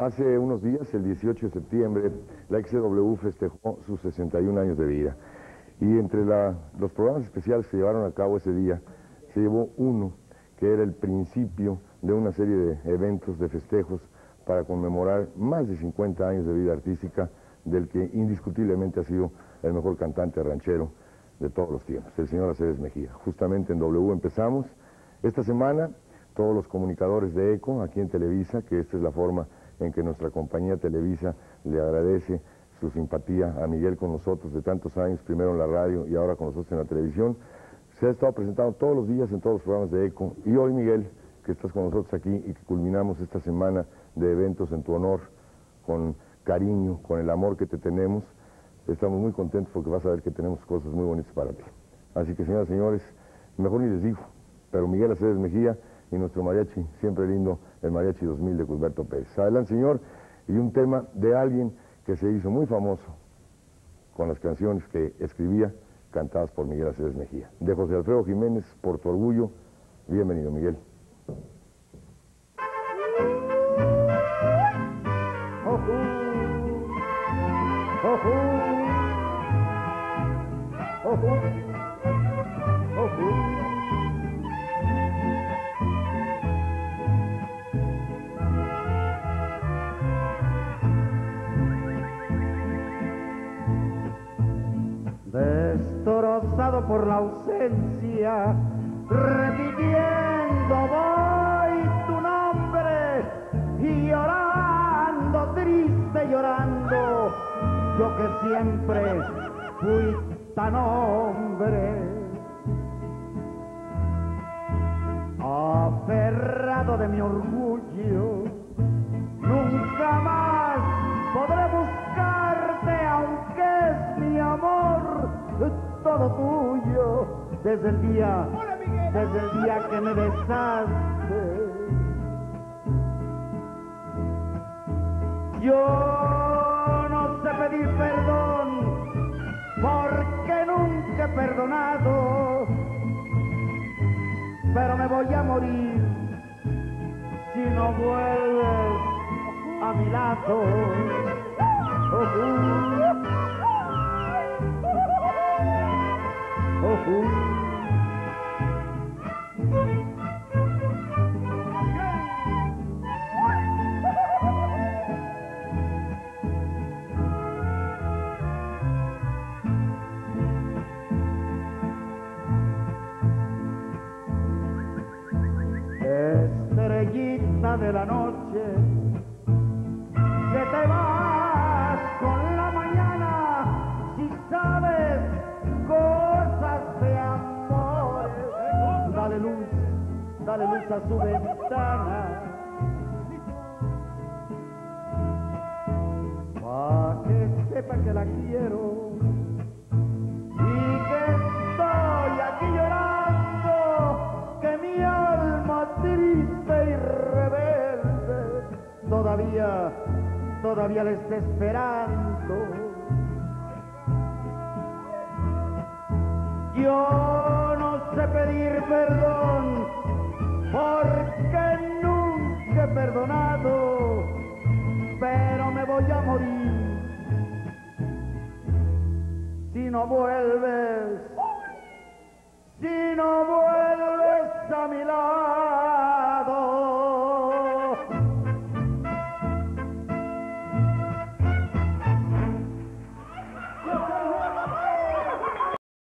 Hace unos días, el 18 de septiembre, la XCW festejó sus 61 años de vida. Y entre los programas especiales que se llevaron a cabo ese día, se llevó uno que era el principio de una serie de eventos, de festejos, para conmemorar más de 50 años de vida artística del que indiscutiblemente ha sido el mejor cantante ranchero de todos los tiempos, el señor Aceves Mejía. Justamente en W empezamos. Esta semana, todos los comunicadores de ECO, aquí en Televisa, que esta es la forma en que nuestra compañía Televisa le agradece su simpatía a Miguel con nosotros de tantos años, primero en la radio y ahora con nosotros en la televisión, se ha estado presentando todos los días en todos los programas de ECO. Y hoy, Miguel, que estás con nosotros aquí y que culminamos esta semana de eventos en tu honor, con cariño, con el amor que te tenemos, estamos muy contentos porque vas a ver que tenemos cosas muy bonitas para ti. Así que, señoras y señores, mejor ni les digo, pero Miguel Aceves Mejía y nuestro mariachi, siempre lindo, el mariachi 2000 de Cutberto Pérez. Adelante, señor, y un tema de alguien que se hizo muy famoso con las canciones que escribía, cantadas por Miguel Aceves Mejía. De José Alfredo Jiménez, Por tu orgullo. Bienvenido, Miguel. Destrozado por la ausencia, repitiendo voy tu nombre y llorando, triste llorando, yo que siempre fui tan hombre. Aferrado de mi orgullo, nunca más podré buscarte, aunque es mi amor todo tuyo, desde el día que me besaste. Yo no sé pedir perdón, porque nunca he perdonado, pero me voy a morir si no vuelves a mi lado. Estrellita de la noche, que te vas con la mañana, si sabes cosas de amor, dale luz a su ventana, pa' que sepa que la quiero y que estoy aquí llorando, que mi alma triste y rebelde todavía la está esperando. Yo no sé pedir perdón, porque nunca he perdonado, pero me voy a morir si no vuelves a mi lado.